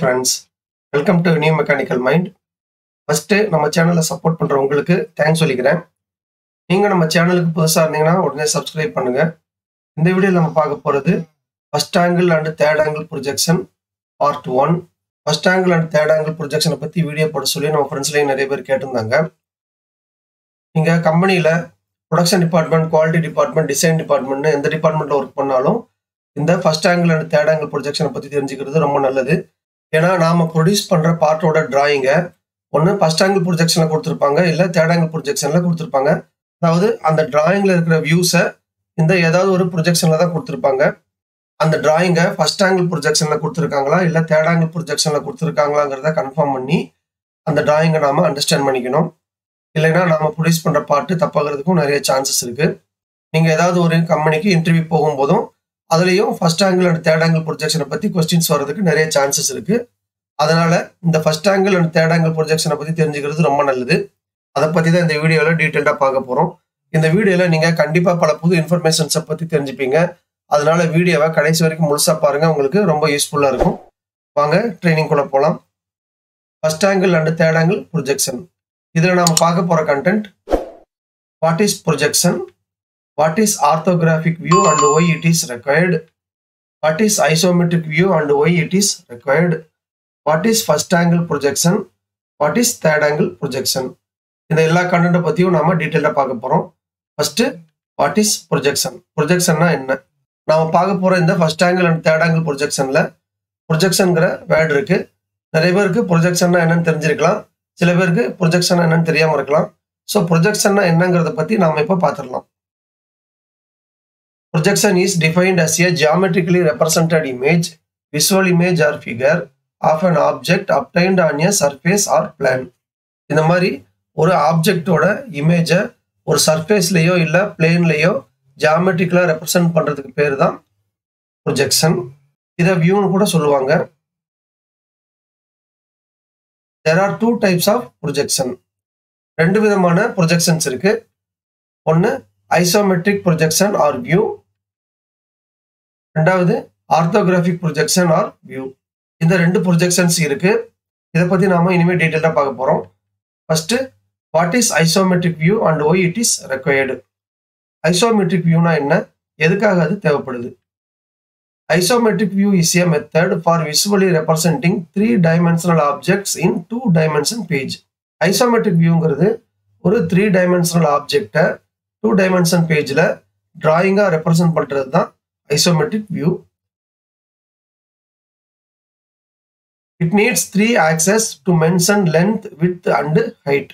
Friends, welcome to new mechanical mind. First நம்ம சேனலை support பண்ணுற உங்களுக்கு தேங்க்ஸ் சொல்லிக்கிறேன். நீங்கள் நம்ம சேனலுக்கு புதுசாக இருந்தீங்கன்னா உடனே சப்ஸ்கிரைப் பண்ணுங்கள். இந்த வீடியோவில் நம்ம பார்க்க போகிறது first angle and third angle projection part one. First angle and third angle ப்ரொஜெக்ஷனை பற்றி வீடியோ போட சொல்லி நம்ம ஃப்ரெண்ட்ஸ்லேயும் நிறைய பேர் கேட்டிருந்தாங்க. நீங்கள் கம்பெனியில் production department, quality department, design டிபார்ட்மெண்ட்னு எந்த டிபார்ட்மெண்ட்டில் ஒர்க் பண்ணாலும் இந்த first angle and third angle ப்ரொஜெக்ஷனை பற்றி தெரிஞ்சுக்கிறது ரொம்ப நல்லது. ஏன்னா நாம் ப்ரொடியூஸ் பண்ணுற பார்ட்டோட ட்ராயிங்கை ஒன்று ஃபஸ்ட் ஆங்கிள் ப்ரொஜெக்ஷனில் கொடுத்துருப்பாங்க, இல்லை தேர்ட் ஆங்கிள் ப்ரொஜெக்ஷனில் கொடுத்துருப்பாங்க. அதாவது அந்த டிராயிங்கில் இருக்கிற வியூஸை இந்த ஏதாவது ஒரு ப்ரொஜெக்ஷனில் தான் கொடுத்துருப்பாங்க. அந்த டிராயிங்கை ஃபஸ்ட் ஆங்கிள் ப்ரொஜெக்ஷனில் கொடுத்துருக்காங்களா இல்லை தேர்ட் ஆங்கிள் ப்ரொஜெக்ஷனில் கொடுத்துருக்காங்களாங்கிறத கன்ஃபார்ம் பண்ணி அந்த டிராயிங்கை நாம் அண்டர்ஸ்டாண்ட் பண்ணிக்கணும். இல்லைன்னா நாம் ப்ரொடியூஸ் பண்ணுற பார்ட்டு தப்பாகிறதுக்கும் நிறைய சான்சஸ் இருக்குது. நீங்கள் ஏதாவது ஒரு கம்பெனிக்கு இன்டர்வியூ போகும்போதும் அதுலேயும் first angle and third angle ப்ரொஜெக்ஷனை பற்றி கொஸ்டின்ஸ் வர்றதுக்கு நிறைய சான்சஸ் இருக்குது. அதனால் இந்த first angle and third angle ப்ரொஜெக்ஷனை பற்றி தெரிஞ்சுக்கிறது ரொம்ப நல்லது. அதை பற்றி தான் இந்த வீடியோவில் டீட்டெயில்டாக பார்க்க போகிறோம். இந்த வீடியோவில் நீங்கள் கண்டிப்பாக பல புது இன்ஃபர்மேஷன்ஸை பற்றி தெரிஞ்சுப்பீங்க. அதனால் வீடியோவை கடைசி வரைக்கும் முழுசாக பாருங்கள், உங்களுக்கு ரொம்ப யூஸ்ஃபுல்லாக இருக்கும். வாங்க ட்ரைனிங் கூட போகலாம். First angle and third angle projection. இதில் நாம் பார்க்க போகிற content what is projection, what is orthographic view and why it is required, what is isometric view and why it is required, what is first angle projection, what is third angle projection. இந்த எல்லா content பத்தியும் நாம டீடைலா பார்க்க போறோம். First what is projection. ப்ரொஜெக்ஷன்னா என்ன? நாம பார்க்க போற இந்த first angle and third angle ப்ரொஜெக்ஷன்ல ப்ரொஜெக்ஷன்ங்கிற வேர்ட் இருக்கு. நிறைய பேருக்கு ப்ரொஜெக்ஷன்னா என்னன்னு தெரிஞ்சிருக்கலாம், சில பேருக்கு ப்ரொஜெக்ஷன்னா என்னன்னு தெரியாம இருக்கலாம். ஸோ ப்ரொஜெக்ஷன்னா என்னங்கிறத பத்தி நாம இப்போ பார்த்துடலாம். Projection is defined as a geometrically represented image, visual image or figure of an object obtained on a surface or plane. இந்த மாதிரி ஒரு ஆப்ஜெக்டோட இமேஜை ஒரு சர்ஃபேஸ்லேயோ இல்லை பிளேன்லேயோ ஜியாமெட்ரிக்கலாக ரெப்ரசன்ட் பண்ணுறதுக்கு பேர் தான் ப்ரொஜெக்ஷன். இதை வியூன்னு கூட சொல்லுவாங்க. There are two types of projection. ரெண்டு விதமான ப்ரொஜெக்ஷன்ஸ் இருக்கு. ஒன்று ஐசோமெட்ரிக் ப்ரொஜெக்ஷன் ஆர் வியூ, ரெண்டாவது ஆர்த்தோகிராஃபிக் ப்ரொஜெக்ஷன் ஆர் வியூ. இந்த ரெண்டு ப்ரொஜெக்ஷன்ஸ் இருக்கு. இதை பற்றி நாம இனிமேல் டீட்டெயிலாக பார்க்க போகிறோம். First what is isometric view and why it is required. Isometric வியூனா என்ன, எதுக்காக அது தேவைப்படுது? Isometric view is a method for visually representing 3 dimensional objects in 2 dimension page. Isometric வியூங்கிறது ஒரு 3 டைமென்ஷனல் ஆப்ஜெக்டை 2 டைமென்ஷன் பேஜில் டிராயிங்காக ரெப்ரசன்ட் பண்ணுறது தான் isometric view. It needs 3 axes to mention length, width and height.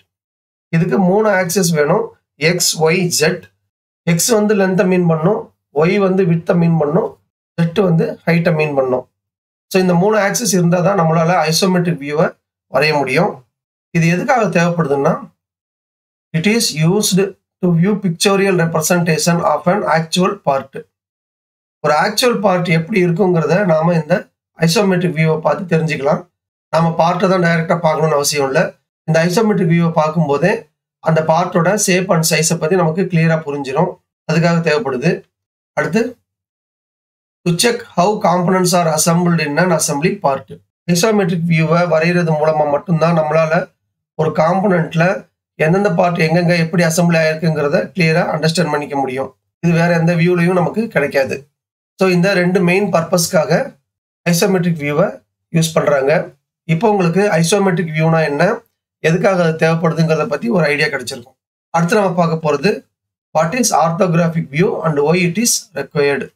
இதுக்கு 3 ஆக்சஸ் வேணும். X, Y, jet. எக்ஸ் வந்து லென்த்தை மீன் பண்ணும், ஒய் வந்து விட்த்தை மீன் பண்ணும், ஜெட் வந்து ஹைட்டை மீன் பண்ணும். ஸோ இந்த 3 ஆக்சஸ் இருந்தால் தான் நம்மளால் ஐசோமெட்ரிக் வியூவை வரைய முடியும். இது எதுக்காக தேவைப்படுதுன்னா it is used to view pictorial representation of an actual part. ஒரு actual part எப்படி இருக்குங்கிறத நாம் இந்த ஐசோமெட்ரிக் வியூவை பார்த்து தெரிஞ்சுக்கலாம். நாம் பார்ட்டை தான் டைரெக்டாக பார்க்கணும்னு அவசியம் இல்லை. இந்த ஐசோமெட்ரிக் வியூவை பார்க்கும்போதே அந்த பார்ட்டோட ஷேப் அண்ட் சைஸை பற்றி நமக்கு கிளியராக புரிஞ்சிடும். அதுக்காக தேவைப்படுது. அடுத்து to check how components are assembled in an assembly part. Isometric வியூவை வரைகிறது மூலமாக மட்டும்தான் நம்மளால் ஒரு காம்பனண்ட்டில் எந்தெந்த பார்ட் எங்கெங்கே எப்படி அசம்பிளி ஆகிருக்குங்கிறத கிளியராக அண்டர்ஸ்டாண்ட் பண்ணிக்க முடியும். இது வேறு எந்த வியூலையும் நமக்கு கிடைக்காது. ஸோ இந்த ரெண்டு மெயின் பர்பஸ்க்காக ஐசோமெட்ரிக் வியூவை யூஸ் பண்ணுறாங்க. இப்போ உங்களுக்கு ஐசோமெட்ரிக் வியூனா என்ன, எதுக்காக அது தேவைப்படுதுங்கிறத பற்றி ஒரு ஐடியா கிடைச்சிருக்கும். அடுத்து நம்ம பார்க்க போகிறது what is orthographic view and why it is required.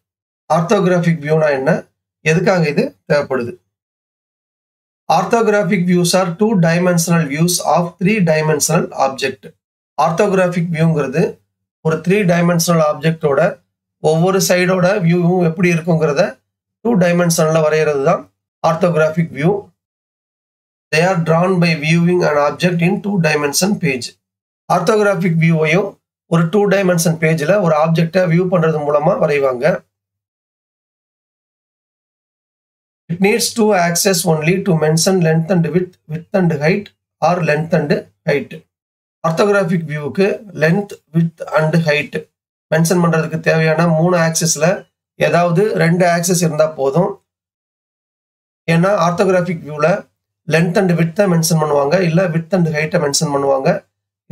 Orthographic வியூனா என்ன, எதுக்காக இது தேவைப்படுது? Orthographic views are 2 dimensional views of 3 dimensional object. Orthographic viewங்கிறது ஒரு 3 dimensional ஆப்ஜெக்டோட ஒவ்வொரு சைடோட வியூவும் எப்படி இருக்குங்கிறத 2 dimensionல வரைகிறது தான் orthographic view. They are drawn by viewing an object in 2 dimension page. Orthographic வியூவையும் ஒரு 2 dimension பேஜில் ஒரு ஆப்ஜெக்டை வியூ பண்ணுறது மூலமாக வரைவாங்க. It needs 2 axes only to mention length and width, width and height or length and height. Orthographic viewக்கு length, width and height mention பண்ணுறதுக்கு தேவையான 3 ஆக்சஸில் ஏதாவது 2 ஆக்சஸ் இருந்தால் போதும். ஏன்னா ஆர்த்தோகிராஃபிக் வியூவில் லென்த் அண்ட் விட்த்தை மென்ஷன் பண்ணுவாங்க, இல்லை விட்த் அண்ட் ஹைட்டை மென்ஷன் பண்ணுவாங்க,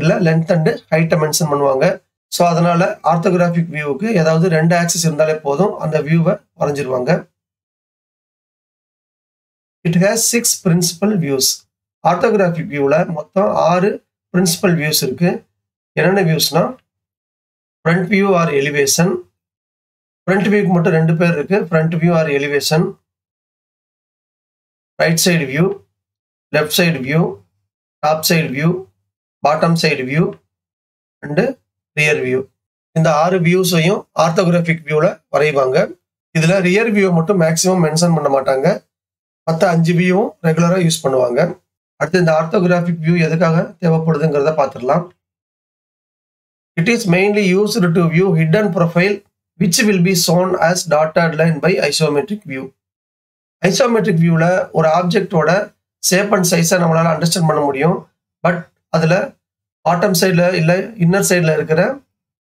இல்லை லென்த் அண்ட் ஹைட்டை மென்ஷன் பண்ணுவாங்க. ஸோ அதனால் ஆர்த்தோகிராஃபிக் வியூவுக்கு ஏதாவது 2 ஆக்சிஸ் இருந்தாலே போதும், அந்த வியூவை வரைஞ்சிருவாங்க. It has 6 principal views. Orthographic வியூவில் மொத்தம் 6 பிரின்சிபல் வியூஸ் இருக்குது. என்னென்ன வியூஸ்னால், front view or elevation. Front வியூக்கு மட்டும் 2 பேர் இருக்குது. Front view or elevation, right side view, left side view, top side view, bottom side view and rear view. இந்த 6 வியூஸையும் ஆர்த்தோகிராஃபிக் வியூவில் வரைவாங்க. இதில் ரியர் வியூவை மட்டும் மேக்ஸிமம் மென்ஷன் பண்ண மாட்டாங்க, மற்ற 5 வியூவும் ரெகுலராக யூஸ் பண்ணுவாங்க. அடுத்து இந்த ஆர்த்தோகிராஃபிக் வியூ எதுக்காக தேவைப்படுதுங்கிறத பார்த்துடலாம். It is mainly used to view hidden profile which will be shown as dotted line by isometric view. Isometric வியூவில் ஒரு ஆப்ஜெக்டோட ஷேப் அண்ட் சைஸை நம்மளால் அண்டர்ஸ்டாண்ட் பண்ண முடியும். பட் அதில் பாட்டம் சைடில் இல்லை இன்னர் சைடில் இருக்கிற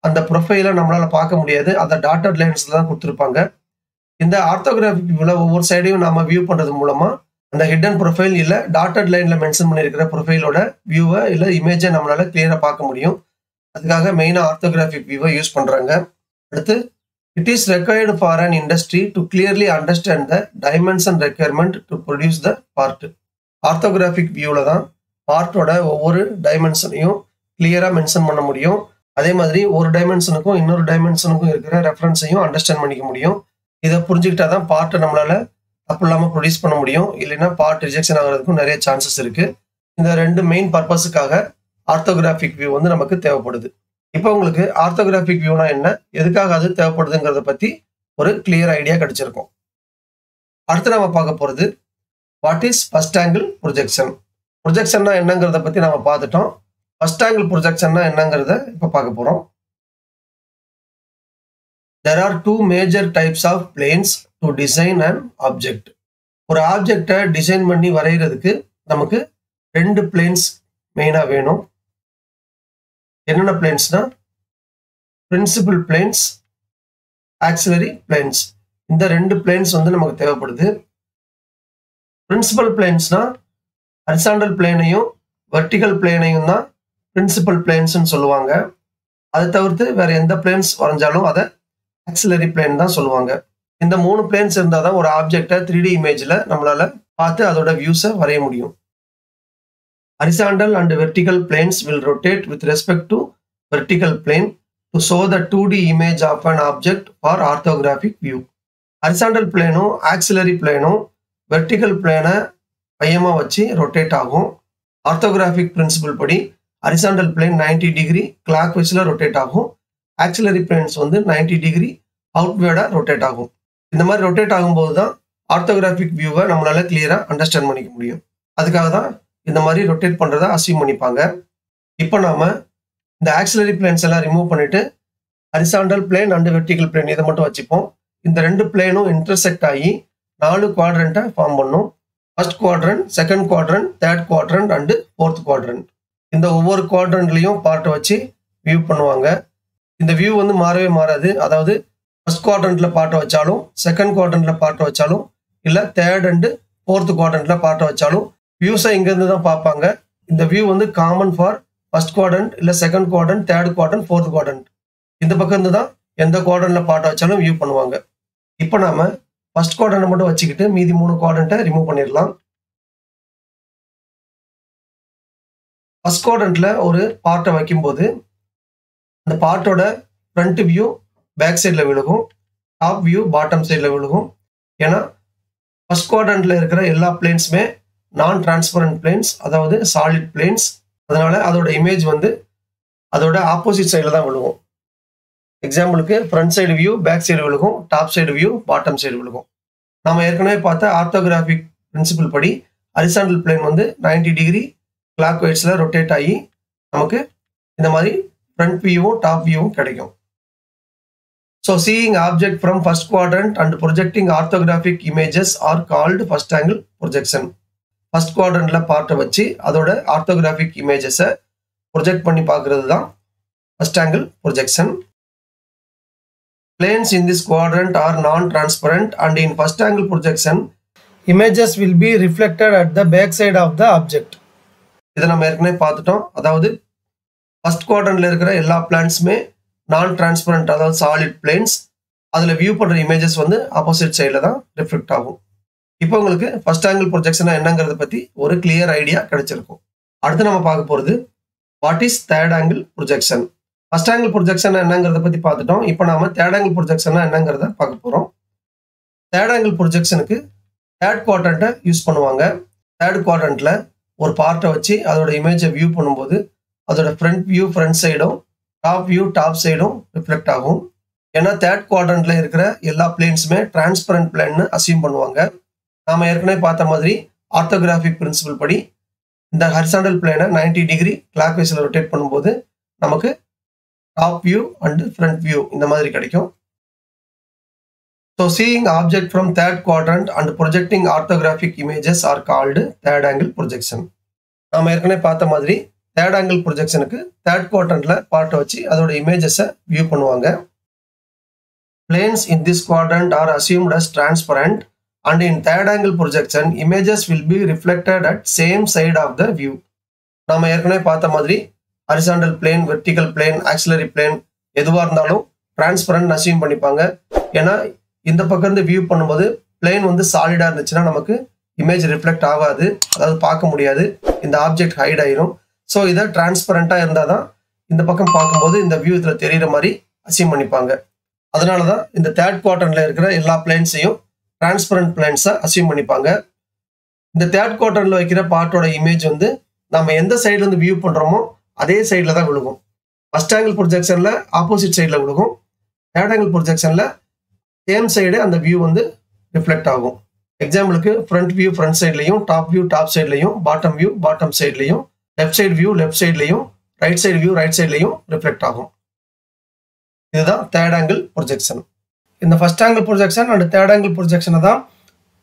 அந்த ப்ரொஃபைலை நம்மளால் பார்க்க முடியாது. அந்த டாட்டட் லைன்ஸில் தான் கொடுத்துருப்பாங்க. இந்த ஆர்த்தோகிராஃபிக் வியூவில் ஒவ்வொரு சைடையும் நம்ம வியூ பண்ணுறது மூலமாக அந்த ஹிடன் ப்ரொஃபைல் இல்லை டாட்டட் லைனில் மென்ஷன் பண்ணியிருக்கிற ப்ரொஃபைலோட வியூவை இல்லை இமேஜை நம்மளால் கிளியராக பார்க்க முடியும். அதுக்காக மெயினாக ஆர்த்தோகிராஃபிக் வியூவை யூஸ் பண்ணுறாங்க. அடுத்து it is required for an industry to clearly understand the dimension requirement to produce the part. Orthographic வியூவில் தான் பார்ட்டோட ஒவ்வொரு டைமென்ஷனையும் கிளியராக மென்ஷன் பண்ண முடியும். அதே மாதிரி ஒரு டைமென்ஷனுக்கும் இன்னொரு டைமென்ஷனுக்கும் இருக்கிற ரெஃபரன்ஸையும் அண்டர்ஸ்டாண்ட் பண்ணிக்க முடியும். இதை புரிஞ்சுக்கிட்டா தான் பார்ட்டை நம்மளால் தப்பு இல்லாமல் ப்ரொடியூஸ் பண்ண முடியும். இல்லைன்னா பார்ட் ரிஜெக்ஷன் ஆகிறதுக்கும் நிறைய சான்சஸ் இருக்குது. இந்த 2 மெயின் பர்பஸுக்காக ஆர்த்தோகிராஃபிக் வியூ வந்து நமக்கு தேவைப்படுது. இப்போ உங்களுக்கு ஆர்த்தோகிராஃபிக் வியூனா என்ன, எதுக்காக அது தேவைப்படுதுங்கிறத பற்றி ஒரு கிளியர் ஐடியா கிடைச்சிருக்கும். அடுத்து நம்ம பார்க்க போகிறது what is first angle projection. ப்ரொஜெக்ஷன்னா என்னங்கிறத பற்றி நம்ம பார்த்துட்டோம். ஃபர்ஸ்ட் ஆங்கிள் ப்ரொஜெக்ஷன்னா என்னங்கிறத இப்போ பார்க்க போகிறோம். There are 2 major types of planes to design an object. ஒரு ஆப்ஜெக்டை டிசைன் பண்ணி வரைகிறதுக்கு நமக்கு 2 பிளேன்ஸ் மெயினாக வேணும். என்னென்ன பிளேன்ஸ்னா, பிரின்சிபல் பிளேன்ஸ், ஆக்சிலரி பிளேன்ஸ். இந்த 2 பிளேன்ஸ் வந்து நமக்கு தேவைப்படுது. பிரின்சிபல் பிளேன்ஸ்னா ஹரிசாண்டல் பிளேனையும் வெர்டிகல் பிளேனையும் தான் பிரின்சிபல் பிளேன்ஸ்ன்னு சொல்லுவாங்க. அதை தவிர்த்து வேற எந்த பிளேன்ஸ் வரைஞ்சாலும் அதை ஆக்சிலரி பிளேன் தான் சொல்லுவாங்க. இந்த 3 பிளேன்ஸ் இருந்தால் தான் ஒரு ஆப்ஜெக்டை 3D இமேஜில் நம்மளால் பார்த்து அதோட வியூஸை வரைய முடியும். Horizontal and vertical planes will rotate with respect to vertical plane to show the 2D image of an object for orthographic view. Horizontal பிளேனும் ஆக்சிலரி பிளேனும் வெர்டிகல் பிளேனை மையமாக வச்சு ரொட்டேட் ஆகும். ஆர்த்தோகிராஃபிக் பிரின்சிபல் படி ஹரிசாண்டல் பிளேன் 90 டிகிரி கிளாக் வைஸில் rotate ஆகும். ஆக்சிலரி பிளேன்ஸ் வந்து 90 டிகிரி அவுட்வேர்டாக ரொட்டேட் ஆகும். இந்த மாதிரி ரொட்டேட் ஆகும்போது தான் ஆர்த்தோகிராஃபிக் வியூவை நம்மளால் கிளியராக அண்டர்ஸ்டாண்ட் பண்ணிக்க முடியும். அதுக்காக தான் இந்த மாதிரி ரொட்டேட் பண்ணுறதை அசியூம் பண்ணிப்பாங்க. இப்போ நாம் இந்த ஆக்சிலரி பிளேன்ஸ் எல்லாம் ரிமூவ் பண்ணிவிட்டு horizontal plane and vertical plane இதை மட்டும் வச்சுப்போம். இந்த 2 பிளேனும் இன்டர்செக்ட் ஆகி 4 குவாட்ரண்ட்டை ஃபார்ம் பண்ணும். First quadrant, second quadrant, third quadrant and fourth quadrant. இந்த ஒவ்வொரு குவாட்ரண்ட்லேயும் பார்ட்டை வச்சு வியூ பண்ணுவாங்க. இந்த வியூ வந்து மாறவே மாறாது. அதாவது ஃபர்ஸ்ட் குவாட்ரண்ட்டில் பார்ட்டை வச்சாலும், செகண்ட் குவாட்ரண்ட்டில் பார்ட்டை வச்சாலும், இல்லை தேர்ட் அண்டு ஃபோர்த் குவாட்ரண்ட்டில் பார்ட்டை வச்சாலும் வியூஸை இங்கேருந்து தான் பார்ப்பாங்க. இந்த வியூ வந்து காமன் ஃபார் ஃபர்ஸ்ட் குவாட்ரண்ட், இல்லை second quadrant, third quadrant, fourth quadrant. இந்த பக்கம் இருந்து தான் எந்த குவாட்ரண்ட்டில் பார்ட்டை வச்சாலும் வியூ பண்ணுவாங்க. இப்போ நாம் ஃபர்ஸ்ட் குவாட்ரண்ட்டை மட்டும் வச்சுக்கிட்டு மீதி 3 குவாட்ரண்ட்டை ரிமூவ் பண்ணிடலாம். ஃபர்ஸ்ட் குவாட்ரண்ட்டில் ஒரு பார்ட்டை வைக்கும்போது அந்த பார்ட்டோட ஃப்ரண்ட் வியூ பேக் சைடில் விழுகும், டாப் வியூ பாட்டம் சைடில் விழுகும். ஏன்னா ஃபர்ஸ்ட் குவாட்ரண்ட்டில் இருக்கிற எல்லா பிளேன்ஸுமே நான் டிரான்ஸ்பரண்ட் பிளேன்ஸ், அதாவது சாலிட் பிளேன்ஸ். அதனால் அதோட இமேஜ் வந்து அதோட ஆப்போசிட் சைடில் தான் விழுகும். எக்ஸாம்பிளுக்கு front side view back side விழுகும், top side view bottom side விழுகும். நம்ம ஏற்கனவே பார்த்தா ஆர்த்தோகிராஃபிக் பிரின்சிபல் படி ஹரிசாண்டல் பிளேன் வந்து 90 டிகிரி கிளாக் வைஸில் ரொட்டேட் ஆகி நமக்கு இந்த மாதிரி ஃப்ரண்ட் வியூவும் டாப் வியூவும் கிடைக்கும். So seeing object from first quadrant and projecting orthographic images are called first angle projection. First குவாட்ரண்ட்டில் பார்ட்டை வச்சு அதோட ஆர்த்தோகிராஃபிக் இமேஜஸை ப்ரொஜெக்ட் பண்ணி பார்க்கறது தான் first angle projection. Planes in this quadrant are non transparent and in first angle projection images will be reflected at the back side of the object. இதை நம்ம ஏற்கனவே பார்த்துட்டோம். அதாவது ஃபர்ஸ்ட் குவாட்ரண்ட்ல இருக்கிற எல்லா பிளான்ஸுமே நான் டிரான்ஸ்பரண்ட், அதாவது சாலிட் பிளேன்ஸ், அதில் view பண்ணுற இமேஜஸ் வந்து ஆப்போசிட் சைடில் தான் ரிஃப்ளெக்ட் ஆகும். இப்போ உங்களுக்கு ஃபர்ஸ்ட் ஆங்கிள் ப்ரொஜெக்ஷனா என்னங்கிறத பற்றி ஒரு கிளியர் ஐடியா கிடைச்சிருக்கும். அடுத்து நம்ம பார்க்க போகிறது what is third angle projection. First angle projection என்னங்கிறத பற்றி பார்த்துட்டோம். இப்போ நாம தேர்ட் ஆங்கிள் ப்ரொஜெக்ஷனா என்னங்கிறத பார்க்க போகிறோம். தேர்ட் ஆங்கிள் ப்ரொஜெக்ஷனுக்கு தேர்ட் குவாட்ரண்ட்டை யூஸ் பண்ணுவாங்க. தேர்ட் குவாட்ரண்ட்டில் ஒரு பார்ட்டை வச்சு அதோட இமேஜை வியூ பண்ணும்போது அதோட ஃப்ரண்ட் வியூ ஃப்ரண்ட் சைடும் டாப் வியூ டாப் சைடும் ரிஃப்ளெக்ட் ஆகும். ஏன்னா தேர்ட் குவாட்ரண்ட்ல இருக்கிற எல்லா பிளேன்ஸுமே டிரான்ஸ்பரண்ட் பிளேன்னு அசியூம் பண்ணுவாங்க. நாம் ஏற்கனவே பார்த்த மாதிரி ஆர்த்தோகிராஃபிக் பிரின்சிபல் படி இந்த ஹரிசாண்டல் பிளேனை 90 டிகிரி கிளாக் வைஸில் ரொட்டேட் பண்ணும்போது நமக்கு top view and front view இந்த மாதிரி கிடைக்கும். So seeing object from third quadrant and projecting orthographic images are called third angle projection. நாம ஏற்கனவே பார்த்த மாதிரி third angle projectionக்கு third quadrantல பார்ட் வச்சு அதோட இமேஜஸை வியூ பண்ணுவாங்க. Planes in this quadrant are assumed as transparent and in third angle projection images will be reflected at same side of the view. நாம ஏற்கனவே பார்த்த மாதிரி horizontal plane, vertical plane, axillary plane எதுவா இருந்தாலும் டிரான்ஸ்பரண்ட் அசியூம் பண்ணிப்பாங்க. ஏன்னா இந்த பக்கம் இருந்து வியூ பண்ணும்போது பிளேன் வந்து சாலிடா இருந்துச்சுன்னா நமக்கு இமேஜ் ரிஃப்ளெக்ட் ஆகாது, அதாவது பார்க்க முடியாது, இந்த ஆப்ஜெக்ட் ஹைட் ஆயிரும். ஸோ இதை டிரான்ஸ்பரண்டா இருந்தாதான் இந்த பக்கம் பார்க்கும்போது இந்த வியூ இதுல தெரியுற மாதிரி அசீம் பண்ணிப்பாங்க. அதனாலதான் இந்த தேர்ட் குவாட்ரண்ட்ல இருக்கிற எல்லா பிளேன்ஸையும் டிரான்ஸ்பரண்ட் பிளேன்ஸா அசீம் பண்ணிப்பாங்க. இந்த தேர்ட் குவாட்ரண்ட்ல வைக்கிற பார்ட்டோட இமேஜ் வந்து நம்ம எந்த சைட்ல இருந்து வியூ பண்றோமோ அதே சைட்ல தான் விழுகும். ஃபர்ஸ்ட் ஆங்கிள் ப்ரொஜெக்ஷன்ல ஆப்போசிட் சைட்ல விழுகும், தேர்ட் ஆங்கிள் ப்ரொஜெக்ஷன்ல சேம் சைடு அந்த வியூ வந்து ரிஃப்ளெக்ட் ஆகும். எக்ஸாம்பிளுக்கு ஃப்ரண்ட் வியூ ஃப்ரண்ட் சைட்லையும் டாப் வியூ டாப் சைட்லையும் பாட்டம் வியூ பாட்டம் சைட்லையும் லெஃப்ட் சைடு வியூ லெஃப்ட் சைட்லையும் ரைட் சைடு வியூ ரைட் சைட்லையும் ரிஃப்ளெக்ட் ஆகும். இதுதான் தேர்ட் ஆங்கிள் ப்ரொஜெக்ஷன். இந்த first angle projection and third angle ப்ரொஜெக்ஷனை தான்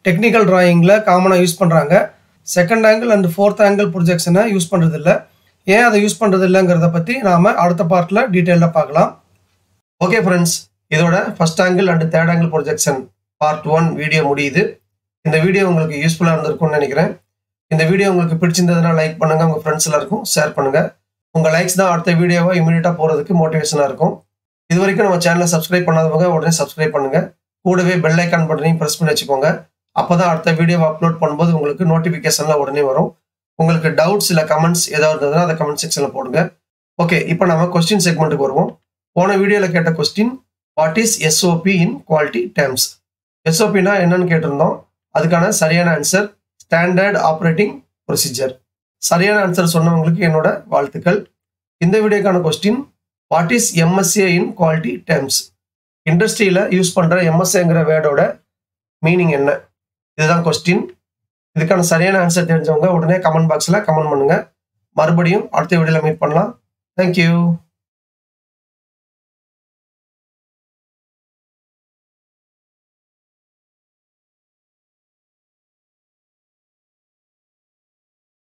டெக்னிக்கல் டிராயிங்கில் காமனாக யூஸ் பண்ணுறாங்க. Second angle and fourth angle ப்ரொஜெக்ஷனை யூஸ் பண்ணுறதில்லை. ஏன் அதை யூஸ் பண்ணுறது இல்லைங்கிறத பற்றி நாம் அடுத்த பார்ட்டில் டீட்டெயிலாக பார்க்கலாம். ஓகே ஃப்ரெண்ட்ஸ், இதோட first angle and third angle projection Part 1 video முடியுது. இந்த வீடியோ உங்களுக்கு யூஸ்ஃபுல்லாக இருந்திருக்கும்னு நினைக்கிறேன். இந்த வீடியோ உங்களுக்கு பிடிச்சிருந்ததுன்னா லைக் பண்ணுங்கள், உங்கள் ஃப்ரெண்ட்ஸ் எல்லாருக்கும் ஷேர் பண்ணுங்கள். உங்கள் லைக்ஸ் தான் அடுத்த வீடியோவை இமீடியட்டாக போகிறதுக்கு மோட்டிவேஷனாக இருக்கும். இது வரைக்கும் நம்ம சேனலை சப்ஸ்கிரைப் பண்ணாதவங்க உடனே சப்ஸ்கிரைப் பண்ணுங்கள். கூடவே பெல் ஐக்கான் பட்டனையும் ப்ரெஸ் பண்ணி வச்சுக்கோங்க. அப்போ தான் அடுத்த வீடியோவை அப்லோட் பண்ணும்போது உங்களுக்கு நோட்டிஃபிகேஷன்லாம் உடனே வரும். உங்களுக்கு டவுட்ஸ் இல்லை கமெண்ட்ஸ் ஏதாவது இருந்ததுன்னா அதை கமெண்ட் செக்ஷனில் போடுங்க. ஓகே, இப்போ நம்ம கொஸ்டின் செக்மெண்ட்டுக்கு வருவோம். போன வீடியோவில் கேட்ட question what is SOP in quality terms. எஸ்ஓபினா என்னன்னு கேட்டிருந்தோம். அதுக்கான சரியான ஆன்சர் ஸ்டாண்டர்ட் ஆப்ரேட்டிங் ப்ரொசீஜர். சரியான ஆன்சர் சொன்னவங்களுக்கு என்னோட வாழ்த்துக்கள். இந்த வீடியோக்கான question what is MSA in quality terms. இண்டஸ்ட்ரியில் யூஸ் பண்ணுற எம்எஸ்ஏங்கிற வேர்டோட மீனிங் என்ன, இதுதான் கொஸ்டின். இதுக்கான சரியான ஆன்சர் தெரிஞ்சவங்க உடனே கமெண்ட் பாக்ஸில் கமெண்ட் பண்ணுங்கள். மறுபடியும் அடுத்த வீடியோவில் மீட் பண்ணலாம். தேங்க்யூ.